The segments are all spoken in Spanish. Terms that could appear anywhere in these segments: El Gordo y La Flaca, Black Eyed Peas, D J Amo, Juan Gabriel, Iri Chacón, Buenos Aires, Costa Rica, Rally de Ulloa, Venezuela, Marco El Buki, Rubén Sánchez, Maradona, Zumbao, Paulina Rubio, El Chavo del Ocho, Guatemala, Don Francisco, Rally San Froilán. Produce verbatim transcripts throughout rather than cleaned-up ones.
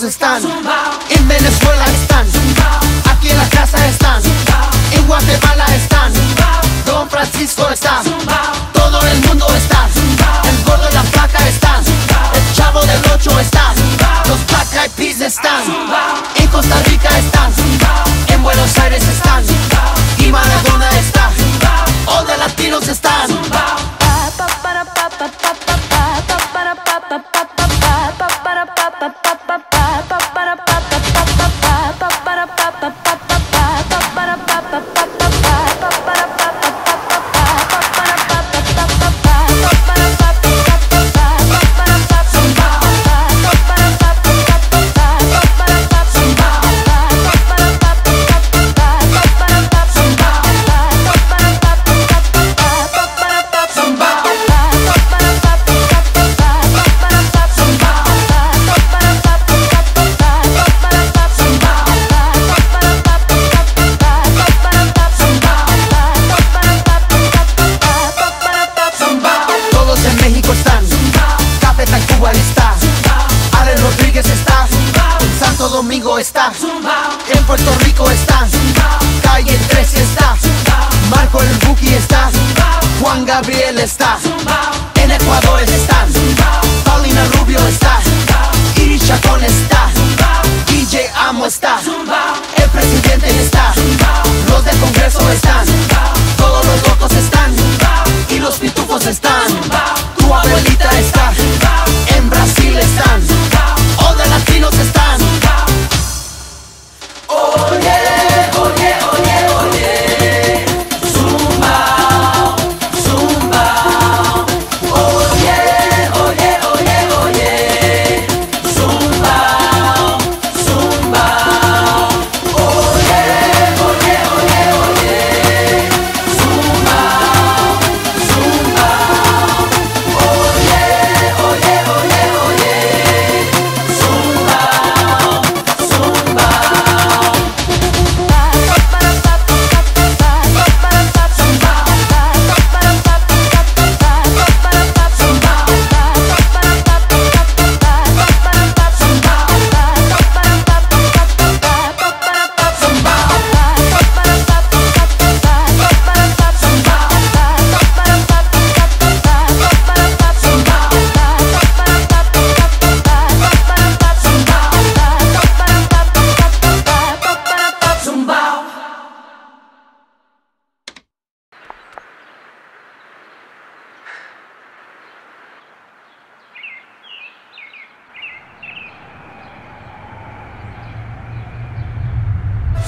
todos están. Zumbao. En Venezuela están. Zumbao. Aquí en la casa están. Zumbao. En Guatemala están. Zumbao. Don Francisco está. Zumbao. Todo el mundo está. Zumbao. El gordo y la flaca están. Zumbao. El chavo del ocho está. Zumbao. Los Black Eyed Peas están. Zumbao. En Costa Rica están. Zumbao. En Buenos Aires están. Zumbao. Y Maradona está. Zumbao. All the Latinos están. Zumbao. Pa, pa, pa, pa, pa, pa. Está. Zumbao. En Puerto Rico está. Zumbao. Calle trece está. Zumbao. Marco El Buki está. Zumbao. Juan Gabriel está. Zumbao. En Ecuador está. Zumbao. Paulina Rubio está. Zumbao. Iri Chacón está. Zumbao. D J Amo está. Zumbao. El presidente está. Zumbao. Los del Congreso están. Zumbao. Todos los locos están. Zumbao. Y los pitufos están. Zumbao. Tu abuelita está. Zumbao. En Brasil están. Zumbao. All the Latinos están. Zumbao. Oye, oye, oye, oye, Zumbao, Zumbao. Oye, oye, oye, oye, Zumbao, Zumbao. Oye, oye, oye, oye, Zumbao, Zumbao. Oye, oye, oye, oye, Zumbao, Zumbao.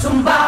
Zumbao.